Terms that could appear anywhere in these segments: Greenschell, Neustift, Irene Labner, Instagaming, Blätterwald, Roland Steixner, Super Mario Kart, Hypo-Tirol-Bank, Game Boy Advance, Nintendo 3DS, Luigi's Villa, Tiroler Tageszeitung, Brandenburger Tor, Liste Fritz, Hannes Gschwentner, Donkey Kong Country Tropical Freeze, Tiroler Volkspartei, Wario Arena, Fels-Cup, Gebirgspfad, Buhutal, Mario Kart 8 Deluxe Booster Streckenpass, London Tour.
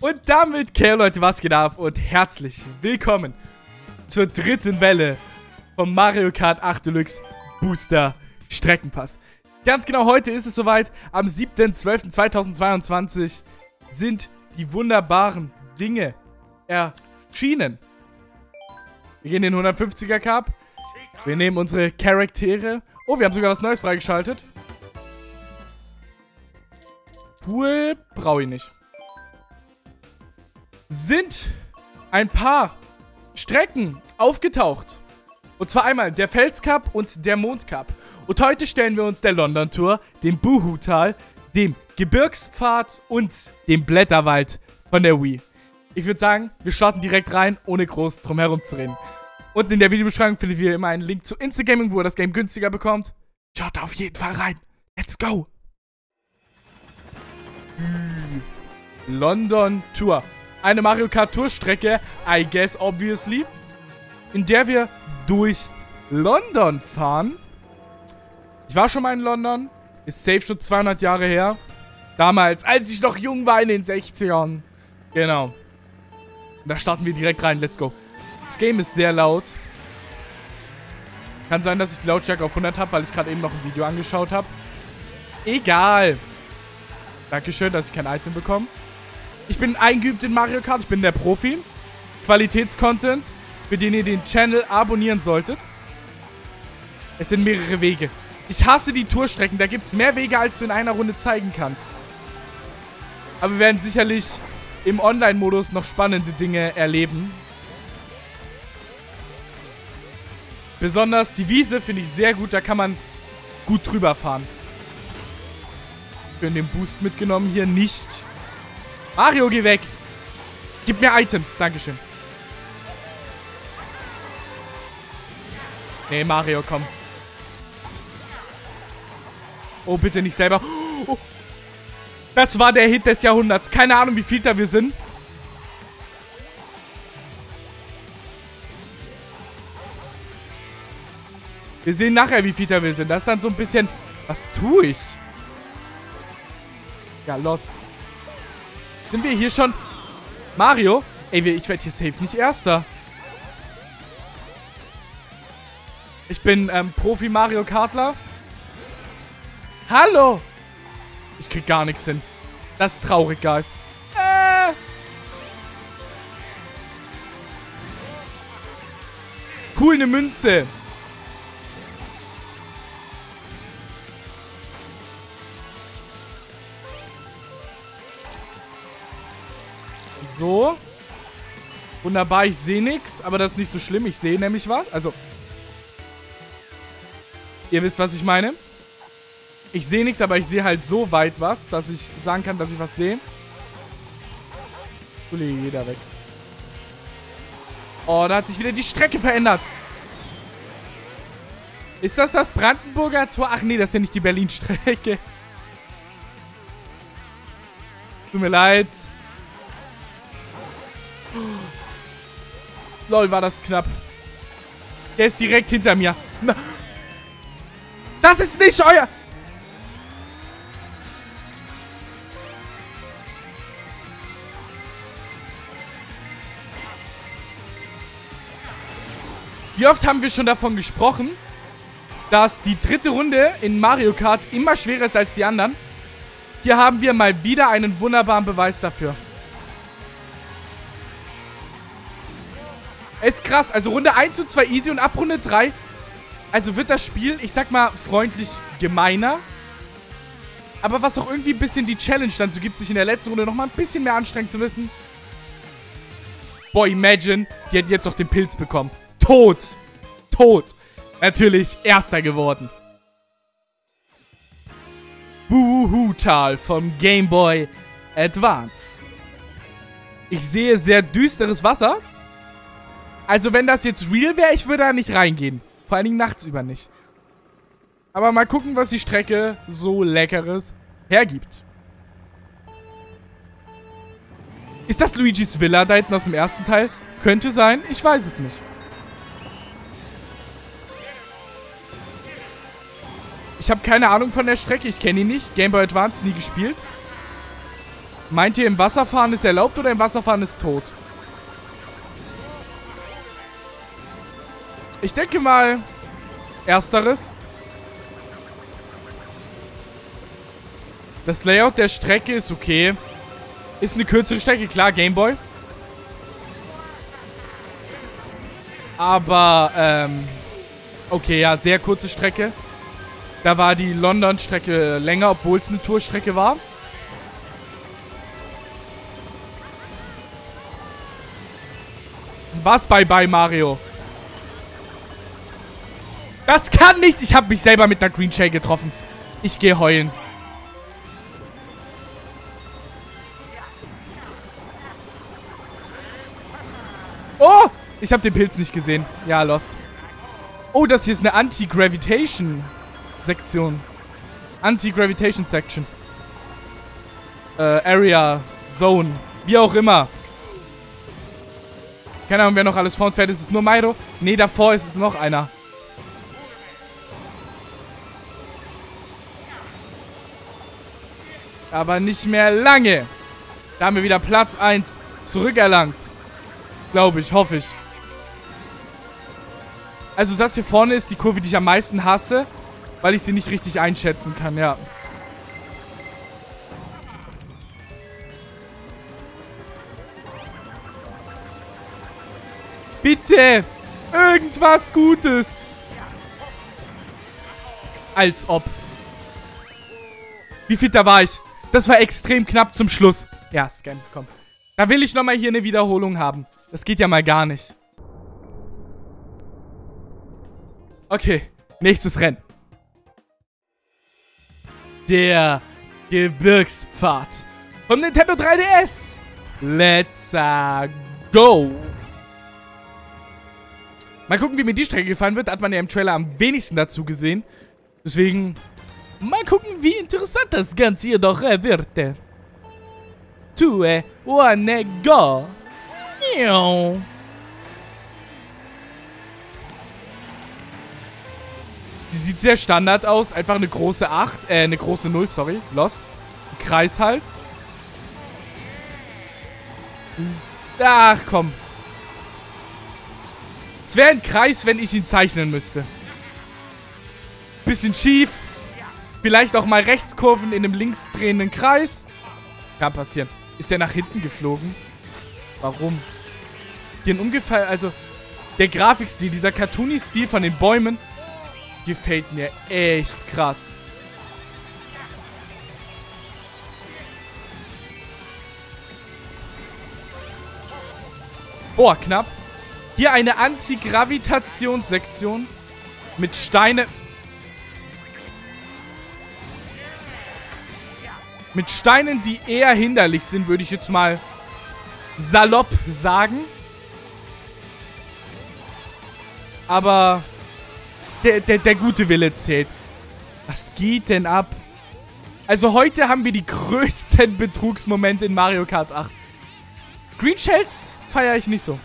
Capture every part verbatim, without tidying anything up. Und damit, okay, Leute, was geht ab und herzlich willkommen zur dritten Welle vom Mario Kart acht Deluxe Booster Streckenpass. Ganz genau, heute ist es soweit, am siebten zwölften zweitausendzweiundzwanzig sind die wunderbaren Dinge erschienen. Wir gehen in den hundertfünfziger Cup, wir nehmen unsere Charaktere. Oh, wir haben sogar was Neues freigeschaltet. Pool brauche ich nicht. Sind ein paar Strecken aufgetaucht. Und zwar einmal der Fels-Cup und der Mond-Cup. Und heute stellen wir uns der London Tour, dem Buhutal, dem Gebirgspfad und dem Blätterwald von der Wii. Ich würde sagen, wir starten direkt rein, ohne groß drum herum zu reden. Unten in der Videobeschreibung findet ihr immer einen Link zu Instagaming, wo ihr das Game günstiger bekommt. Schaut da auf jeden Fall rein. Let's go! London Tour. Eine Mario Kart Tour Strecke, I guess obviously, in der wir durch London fahren. Ich war schon mal in London, ist safe schon zweihundert Jahre her. Damals, als ich noch jung war in den sechzigern. Genau. Da starten wir direkt rein, let's go. Das Game ist sehr laut. Kann sein, dass ich die Lautstärke auf hundert habe, weil ich gerade eben noch ein Video angeschaut habe. Egal. Dankeschön, dass ich kein Item bekomme. Ich bin eingeübt in Mario Kart, ich bin der Profi. Qualitätscontent, für den ihr den Channel abonnieren solltet. Es sind mehrere Wege. Ich hasse die Tourstrecken, da gibt es mehr Wege, als du in einer Runde zeigen kannst. Aber wir werden sicherlich im Online-Modus noch spannende Dinge erleben. Besonders die Wiese finde ich sehr gut, da kann man gut drüber fahren. Wir haben den Boost mitgenommen, hier nicht... Mario, geh weg. Gib mir Items. Dankeschön. Nee, Mario, komm. Oh, bitte nicht selber. Oh. Das war der Hit des Jahrhunderts. Keine Ahnung, wie viel da wir sind. Wir sehen nachher, wie viel da wir sind. Das ist dann so ein bisschen... Was tue ich? Ja, lost. Sind wir hier schon? Mario? Ey, ich werde hier safe nicht Erster. Ich bin ähm, Profi-Mario Kartler. Hallo! Ich krieg gar nichts hin. Das ist traurig, Guys. Äh. Cool, eine Münze. So. Wunderbar, ich sehe nichts, aber das ist nicht so schlimm. Ich sehe nämlich was. Also. Ihr wisst, was ich meine. Ich sehe nichts, aber ich sehe halt so weit was, dass ich sagen kann, dass ich was sehe. Du legst jeder weg. Oh, da hat sich wieder die Strecke verändert. Ist das das Brandenburger Tor? Ach nee, das ist ja nicht die Berlin-Strecke. Tut mir leid. Lol, war das knapp. Der ist direkt hinter mir. Na. Das ist nicht euer... Wie oft haben wir schon davon gesprochen, dass die dritte Runde in Mario Kart immer schwerer ist als die anderen? Hier haben wir mal wieder einen wunderbaren Beweis dafür. Ist krass, also Runde eins und zwei easy und ab Runde drei, also wird das Spiel, ich sag mal, freundlich gemeiner. Aber was auch irgendwie ein bisschen die Challenge dann so gibt, sich in der letzten Runde nochmal ein bisschen mehr anstrengen zu müssen. Boah, imagine, die hätten jetzt noch den Pilz bekommen. Tot! Tot! Natürlich Erster geworden. Buhutal vom Game Boy Advance. Ich sehe sehr düsteres Wasser. Also wenn das jetzt real wäre, ich würde da nicht reingehen. Vor allen Dingen nachts über nicht. Aber mal gucken, was die Strecke so Leckeres hergibt. Ist das Luigi's Villa da hinten aus dem ersten Teil? Könnte sein, ich weiß es nicht. Ich habe keine Ahnung von der Strecke. Ich kenne die nicht. Game Boy Advance nie gespielt. Meint ihr, im Wasserfahren ist erlaubt oder im Wasserfahren ist tot? Ich denke mal, ersteres. Das Layout der Strecke ist okay. Ist eine kürzere Strecke, klar, Gameboy. Aber, ähm... okay, ja, sehr kurze Strecke. Da war die London-Strecke länger, obwohl es eine Tourstrecke war. Was? Bye-bye, Mario. Das kann nicht! Ich habe mich selber mit einer Greenschell getroffen. Ich gehe heulen. Oh! Ich habe den Pilz nicht gesehen. Ja, lost. Oh, das hier ist eine Anti-Gravitation-Sektion. Anti-Gravitation-Section. Äh, Area, Zone, wie auch immer. Keine Ahnung, wer noch alles vor uns fährt. Ist es nur Mairo? Ne, davor ist es noch einer. Aber nicht mehr lange. Da haben wir wieder Platz eins zurückerlangt. Glaube ich, hoffe ich. Also das hier vorne ist die Kurve, die ich am meisten hasse, weil ich sie nicht richtig einschätzen kann, ja. Bitte! Irgendwas Gutes! Als ob. Wie viel da war ich? Das war extrem knapp zum Schluss. Ja, Scan, komm. Da will ich nochmal hier eine Wiederholung haben. Das geht ja mal gar nicht. Okay, nächstes Rennen. Der Gebirgspfad vom Nintendo drei D S. Let's uh, go. Mal gucken, wie mir die Strecke gefallen wird. Hat man ja im Trailer am wenigsten dazu gesehen. Deswegen... mal gucken, wie interessant das Ganze hier doch wird. Two, one, go. Die sieht sehr Standard aus. Einfach eine große acht. Äh, eine große null, sorry. Lost. Ein Kreis halt. Ach, komm. Es wäre ein Kreis, wenn ich ihn zeichnen müsste. Bisschen schief. Vielleicht auch mal Rechtskurven in einem links drehenden Kreis. Kann passieren. Ist der nach hinten geflogen? Warum? Hier ein Umgefall, also der Grafikstil, dieser Cartoony-Stil von den Bäumen, gefällt mir echt krass. Boah, knapp. Hier eine Anti-Gravitationssektion mit Steine... mit Steinen, die eher hinderlich sind, würde ich jetzt mal salopp sagen. Aber der, der, der gute Wille zählt. Was geht denn ab? Also heute haben wir die größten Betrugsmomente in Mario Kart acht. Greenshells feiere ich nicht so.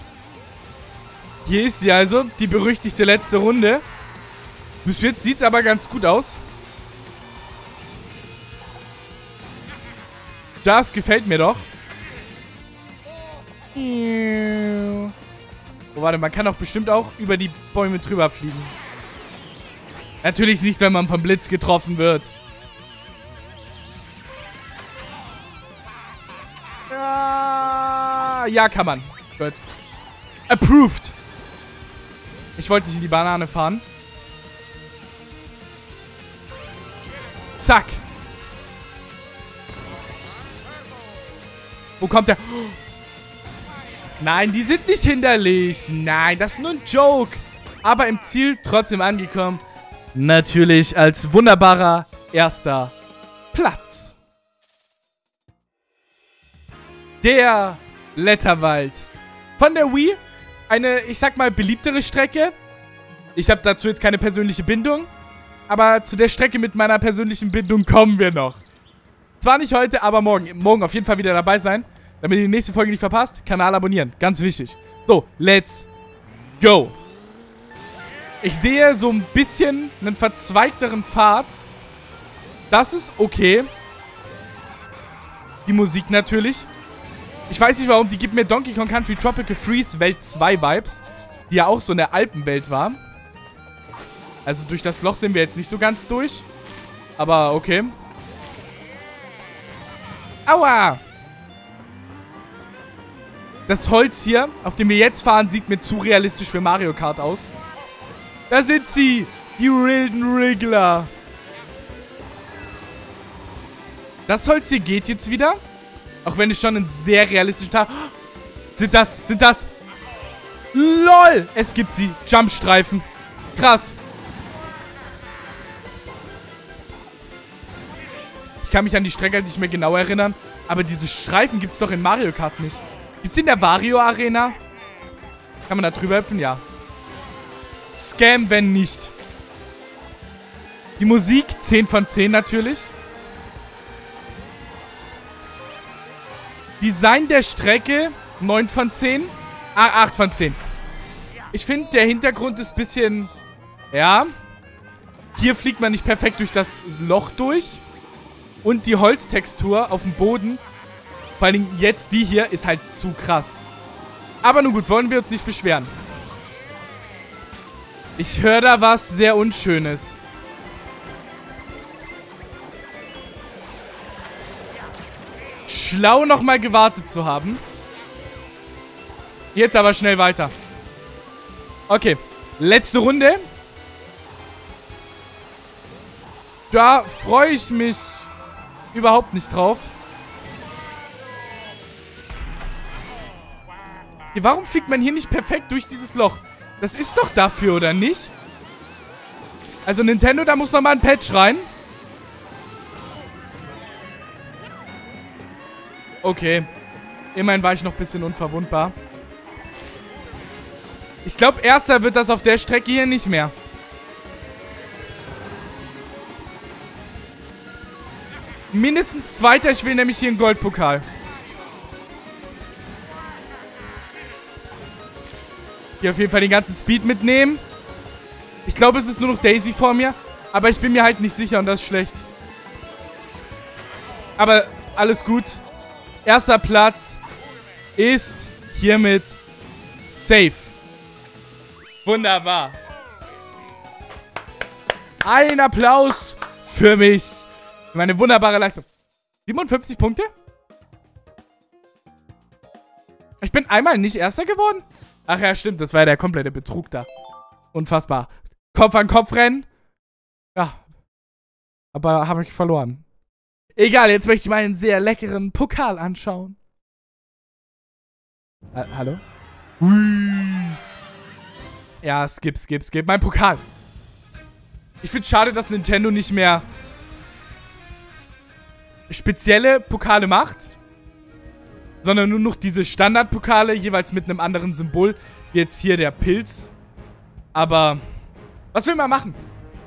Hier ist sie also, die berüchtigte letzte Runde. Bis jetzt sieht es aber ganz gut aus. Das gefällt mir doch. Oh, warte, man kann doch bestimmt auch über die Bäume drüber fliegen. Natürlich nicht, wenn man vom Blitz getroffen wird. Ja, kann man. Gut. Approved. Ich wollte nicht in die Banane fahren. Zack. Wo kommt der? Nein, die sind nicht hinderlich. Nein, das ist nur ein Joke. Aber im Ziel trotzdem angekommen. Natürlich als wunderbarer erster Platz. Der Blätterwald. Von der Wii. Eine, ich sag mal, beliebtere Strecke. Ich habe dazu jetzt keine persönliche Bindung. Aber zu der Strecke mit meiner persönlichen Bindung kommen wir noch. Zwar nicht heute, aber morgen. Morgen auf jeden Fall wieder dabei sein. Damit ihr die nächste Folge nicht verpasst, Kanal abonnieren. Ganz wichtig. So, let's go. Ich sehe so ein bisschen einen verzweigteren Pfad. Das ist okay. Die Musik natürlich. Ich weiß nicht warum, die gibt mir Donkey Kong Country Tropical Freeze Welt zwei Vibes, die ja auch so eine Alpenwelt war. Also durch das Loch sind wir jetzt nicht so ganz durch. Aber okay. Aua! Das Holz hier, auf dem wir jetzt fahren, sieht mir zu realistisch für Mario Kart aus. Da sind sie! Die wilden Wriggler! Das Holz hier geht jetzt wieder. Auch wenn es schon ein sehr realistischer Tag... Sind das, sind das... LOL! Es gibt sie. Jumpstreifen. Krass. Ich kann mich an die Strecke nicht mehr genau erinnern. Aber diese Streifen gibt es doch in Mario Kart nicht. Gibt es in der Wario Arena? Kann man da drüber hüpfen? Ja. Scam, wenn nicht. Die Musik zehn von zehn natürlich. Design der Strecke neun von zehn. Ah, acht von zehn. Ich finde, der Hintergrund ist ein bisschen... Ja. Hier fliegt man nicht perfekt durch das Loch durch. Und die Holztextur auf dem Boden, vor allen Dingen jetzt die hier, ist halt zu krass. Aber nun gut, wollen wir uns nicht beschweren. Ich höre da was sehr Unschönes. Schlau nochmal gewartet zu haben. Jetzt aber schnell weiter. Okay, letzte Runde. Da freue ich mich überhaupt nicht drauf. Warum fliegt man hier nicht perfekt durch dieses Loch? Das ist doch dafür, oder nicht? Also Nintendo, da muss nochmal ein Patch rein. Okay. Immerhin war ich noch ein bisschen unverwundbar. Ich glaube, erster wird das auf der Strecke hier nicht mehr. Mindestens zweiter. Ich will nämlich hier einen Goldpokal. Hier auf jeden Fall den ganzen Speed mitnehmen. Ich glaube, es ist nur noch Daisy vor mir. Aber ich bin mir halt nicht sicher und das ist schlecht. Aber alles gut. Erster Platz ist hiermit safe. Wunderbar. Ein Applaus für mich. Für meine wunderbare Leistung. siebenundfünfzig Punkte? Ich bin einmal nicht Erster geworden? Ach ja, stimmt, das war ja der komplette Betrug da. Unfassbar. Kopf an Kopf rennen. Ja. Aber habe ich verloren. Egal, jetzt möchte ich meinen sehr leckeren Pokal anschauen. Ah, hallo? Ja, skip, skip, skip. Mein Pokal. Ich finde es schade, dass Nintendo nicht mehr spezielle Pokale macht. Sondern nur noch diese Standardpokale, jeweils mit einem anderen Symbol. Wie jetzt hier der Pilz. Aber was will man machen?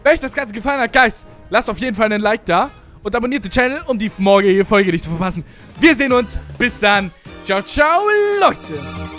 Wenn euch das Ganze gefallen hat, Guys, lasst auf jeden Fall einen Like da. Und abonniert den Channel, um die morgige Folge nicht zu verpassen. Wir sehen uns. Bis dann. Ciao, ciao, Leute.